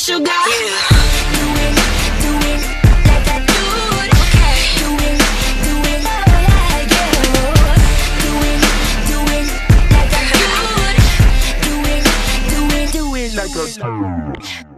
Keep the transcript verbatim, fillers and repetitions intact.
sugar. Yeah. Do it. Like a